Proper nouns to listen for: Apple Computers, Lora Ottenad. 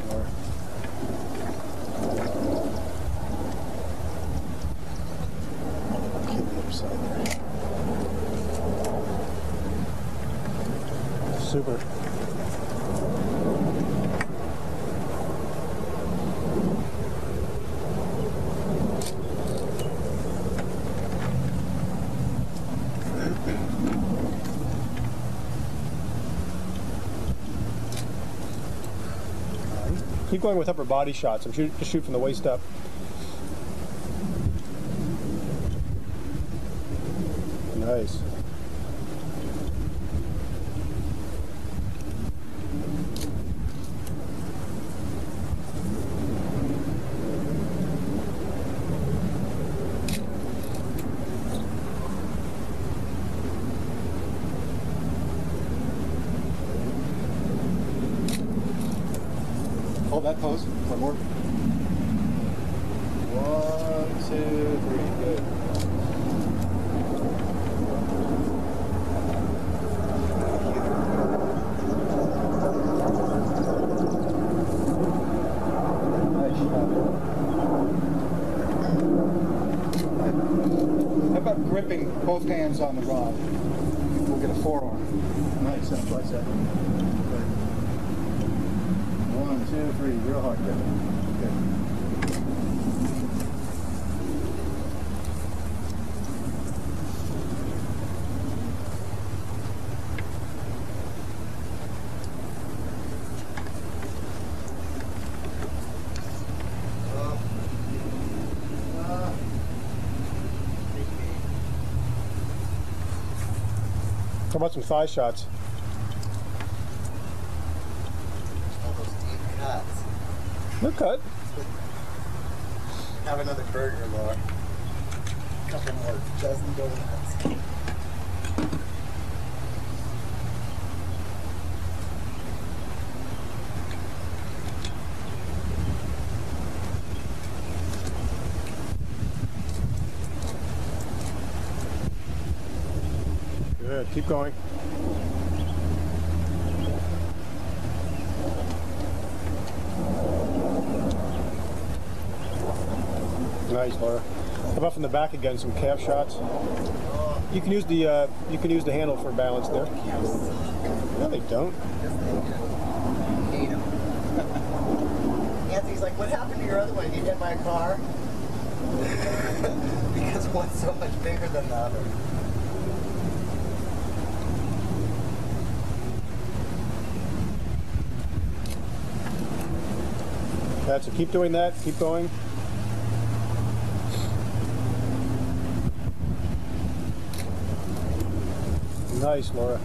radar. Keep it upside there. Super. Keep going with upper body shots. I'm just shoot from the waist up. Nice. Hold that pose. One more. 1, 2, 3. Good. Nice shot. How about gripping both hands on the rod? We'll get a forearm. Nice. That's what I said. 1, 2, 3, real hard, good. How about some thigh shots? They're cut. Have another burger, Lora. A couple more dozen donuts. Good. Keep going. Nice, Lora. How about from the back again? Some calf shots. You can use the handle for balance there. No, they don't. I hate them. Nancy's like, "What happened to your other one? You hit my car?" Because one's so much bigger than the other. That's it. Keep doing that. Keep going. Nice, Lora.